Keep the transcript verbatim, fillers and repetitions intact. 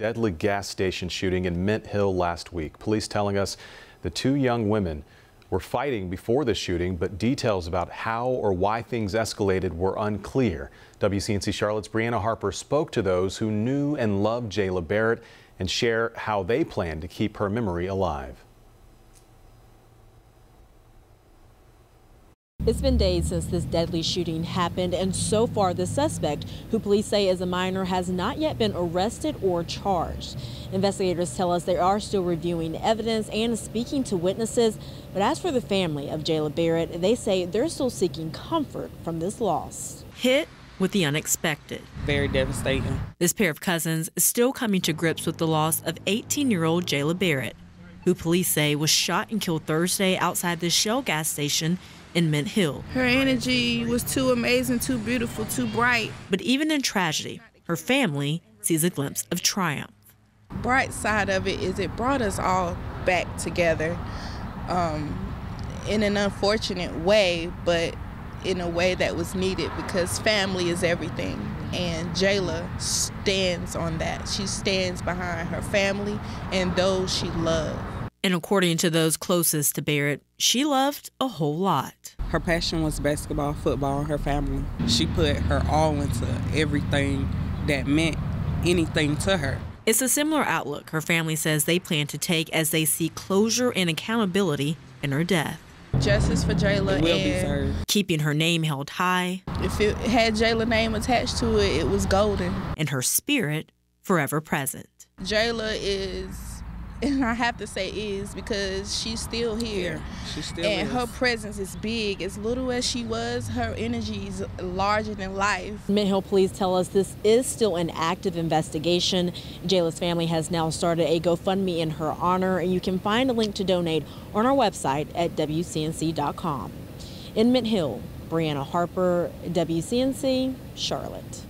deadly gas station shooting in Mint Hill last week. Police telling us the two young women were fighting before the shooting, but details about how or why things escalated were unclear. W C N C Charlotte's Brianna Harper spoke to those who knew and loved Jayla Barrett and share how they plan to keep her memory alive. It's been days since this deadly shooting happened, and so far the suspect, who police say is a minor, has not yet been arrested or charged. Investigators tell us they are still reviewing evidence and speaking to witnesses, but as for the family of Jayla Barrett, they say they're still seeking comfort from this loss. Hit with the unexpected. Very devastating. This pair of cousins is still coming to grips with the loss of eighteen-year-old Jayla Barrett, who police say was shot and killed Thursday outside the Shell gas station in Mint Hill. Her energy was too amazing, too beautiful, too bright. But even in tragedy, her family sees a glimpse of triumph. Bright side of it is it brought us all back together um, in an unfortunate way, but in a way that was needed, because family is everything. And Jayla stands on that. She stands behind her family and those she loved. And according to those closest to Barrett, she loved a whole lot. Her passion was basketball, football, and her family. She put her all into everything that meant anything to her. It's a similar outlook her family says they plan to take as they see closure and accountability in her death. Justice for Jayla and keeping her name held high. If it had Jayla's name attached to it, it was golden. And her spirit forever present. Jayla is, and I have to say is, because she's still here. Yeah, she still and is. Her presence is big. As little as she was, her energy is larger than life. Mint Hill Police tell us this is still an active investigation. Jayla's family has now started a GoFundMe in her honor, and you can find a link to donate on our website at W C N C dot com. In Mint Hill, Brianna Harper, W C N C, Charlotte.